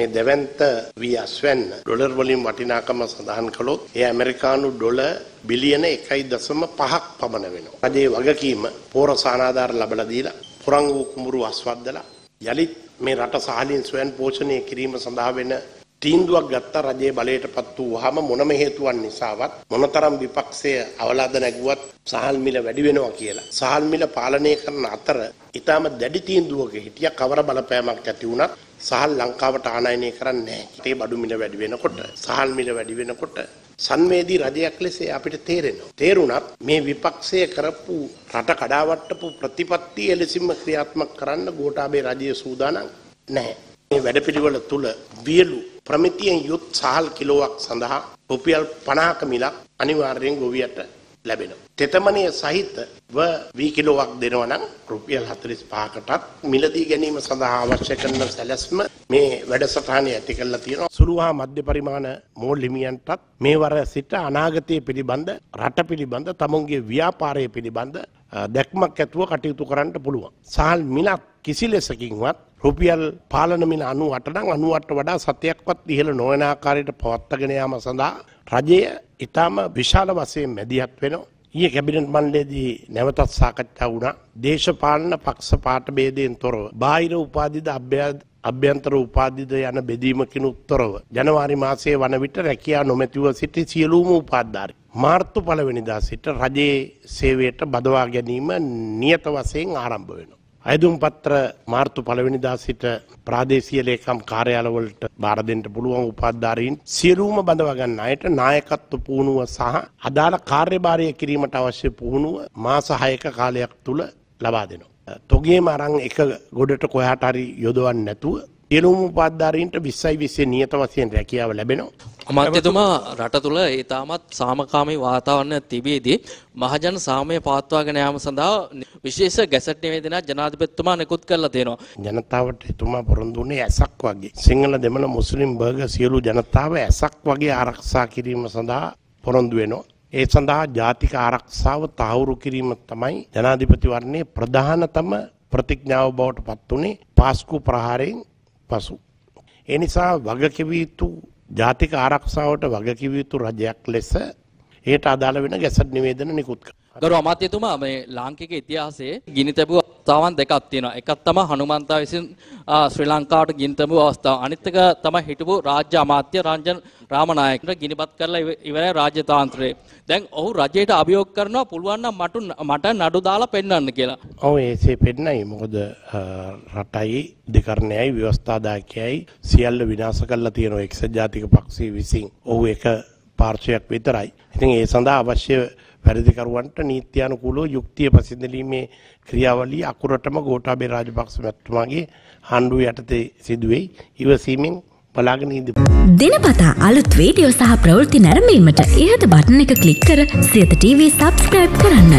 මේ දෙවන්ත වී අස්වැන්න ඩොලර් වලින් වටිනාකම සඳහන් කළොත් ඒ ඇමරිකානු ඩොලර් බිලියන 1.5ක් පමණ වෙනවා. රජයේ වගකීම පොර සානාධාර ලැබලා දීලා පුරංගු කුඹුරු අස්වද්දලා යලිත් මේ රට සාහලින් ස්වයං පෝෂණය කිරීම සඳහා වෙන තීන්දුවක් ගත්ත රජයේ බලයටපත් වූවහම මොනම හේතුවක් නිසාවත් මොනතරම් විපක්ෂයේ අවලාද නැගුවත් සහල් මිල වැඩි වෙනවා කියලා සහල් මිල පාලනය කරන අතර ඊටම දැඩි තීන්දුවක හිටිය කවර බලපෑමක් ඇති වුණත් සහල් ලංකාවට ආනයනය කරන්නේ නැහැ. ඒකේ බඩු මිල වැඩි වෙනකොට සහල් මිල වැඩි වෙනකොට සංවේදී රජයක් ලෙස අපිට තේරෙනවා. තේරුණත් මේ විපක්ෂය කරපු රට කඩාවැටපු ප්‍රතිපත්තිය එලෙසින්ම ක්‍රියාත්මක කරන්න ගෝඨාභය රජය සූදානම් නැහැ. මේ වැඩපිළිවෙල තුල වියලු ප්‍රමිතියෙන් යුත් සහල් කිලෝවක් සඳහා රුපියල් 50ක මිලක් අනිවාර්යෙන් ගොවියට ලැබෙනවා. තෙතමනය සහිතව වී කිලෝවක් දෙනවා නම් රුපියල් 45කටත් මිලදී ගැනීම සඳහා අවශ්‍ය කරන සැලැස්ම මේ වැඩසටහනේ ඇති කරලා තියෙනවා. සුළු හා මධ්‍ය පරිමාණ මෝල් හිමියන්ටත් මේ වර සිට අනාගතයේ පිළිබඳ රට පිළිබඳ තමුන්ගේ ව්‍යාපාරයේ පිළිබඳ දැක්මක් ඇතුව කටයුතු කරන්න පුළුවන්. සහල් මිලක් කිසි ලෙසකින්වත් රුපියල් පාලන මිල 98 නම් 98ට වඩා සතයක්වත් ඉහළ නොවන ආකාරයට පවත්වාගෙන යාම සඳහා රජය ඉතාම විශාල වශයෙන් මැදිහත් වෙනවා. ඊයේ කැබිනට් මණ්ඩලයේදී නැවතත් සාකච්ඡා වුණා. දේශපාලන පක්ෂ පාට ભેදයෙන් තොරව බාහිර උපාධිද අභ්‍යන්තර උපාධිද යන බෙදීමකිනුත් තොරව ජනවාරි මාසයේ වන විට රැකියා නොමැතිව සිටි සියලුම උපාධිධාරී මාර්තු 1 වෙනිදා සිට රජයේ සේවයට බදවා ගැනීම නියත වශයෙන් ආරම්භ වෙනවා. අයදුම් පත්‍ර මාර්තු 1 වෙනිදා සිට ප්‍රාදේශීය ලේකම් කාර්යාලවලට බාර දෙන්න පුළුවන් උපාධිධාරීන් සියලුම බඳවා ගන්න අයට නායකත්ව පුහුණුව සහ අදාළ කාර්යභාරය කිරීමට අවශ්‍ය පුහුණුව මාස 6ක කාලයක් තුල ලබා දෙනවා. තොගියම අරන් එක ගොඩට කොහාට හරි යොදවන්න නැතුව සියලුම උපාධිධාරීන්ට 20-20 නියත වශයෙන් රැකියාව ලැබෙනවා. අමාත්‍යතුමා රට තුල ඊටමත් සාමකාමී වාතාවරණ තිබෙදී මහජන සාමය පවත්වාගෙන යාම සඳහා විශේෂ ගැසට් නිවේදනයක් ජනාධිපතිතුමා නිකුත් කරලා තියෙනවා. ජනතාවට එතුමා පොරොන්දු වුණේ ඇසක් වගේ. සිංහල දෙමළ මුස්ලිම් බර්ගර් සියලු ජනතාව ඇසක් වගේ ආරක්ෂා කිරීම සඳහා පොරොන්දු වෙනවා. ඒ සඳහා ජාතික ආරක්ෂාව තහවුරු කිරීම තමයි ජනාධිපතිවරණයේ ප්‍රධානතම ප්‍රතිඥාව බවට පත් වුණේ පාස්කු ප්‍රහාරයෙන් පසු. ඒ නිසා වගකිවි යුතු ජාතික ආරක්ෂාවට වගකිවි යුතු රජයක් ලෙස ඒට අදාළ වෙන ගැසට් නිවේදන නිකුත් කරනවා. ගරු අමාත්‍යතුමා මේ ලාංකික ඉතිහාසයේ ගිනිතැබූ අවස්ථාවන් දෙකක් තියෙනවා. එකක් තමයි හනුමන්තා විසින් ශ්‍රී ලංකාවට ගිනිතැබූ අවස්ථාව. අනිත් එක තමයි හිටපු රාජ්‍ය අමාත්‍ය රංජන් රාමනායකට ගිනිපත් කරලා ඉවරයි රාජ්‍යතාන්ත්‍රය. දැන් ඔහු රජයට අභියෝග කරනවා පුළුවන් නම් මට නඩු දාලා පෙන්වන්න කියලා. ඔව් ඒසේ පෙන්නයි. මොකද රටයි දෙකරණයයි ව්‍යවස්ථාදායකයයි සියල්ල විනාශ කරලා තියෙනවා එක්සත් ජාතික පක්ෂය විසින්. ඔහු එක පාර්ශ්වයක් විතරයි. ඉතින් ඒ සඳහා අවශ්‍ය වැරදිකරුවන්ට නීත්‍යානුකූලව යුක්තිය පසුතැලීමේ ක්‍රියාවලිය අකුරටම ගෝඨාභය රාජපක්ෂ මැතිතුමාගේ හඬු යටතේ සිදුවෙයි. ඉවසීමෙන් බලාගෙන ඉඳිමු. දිනපතා අලුත් වීඩියෝ සහ ප්‍රවෘත්ති නැරඹීමට ඉහත බටන් එක ක්ලික් කර සියත TV subscribe කරන්න.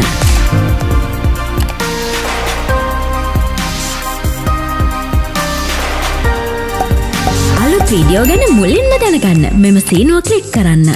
අලුත් වීඩියෝ ගැන මුලින්ම දැනගන්න මෙම සීනුව ක්ලික් කරන්න.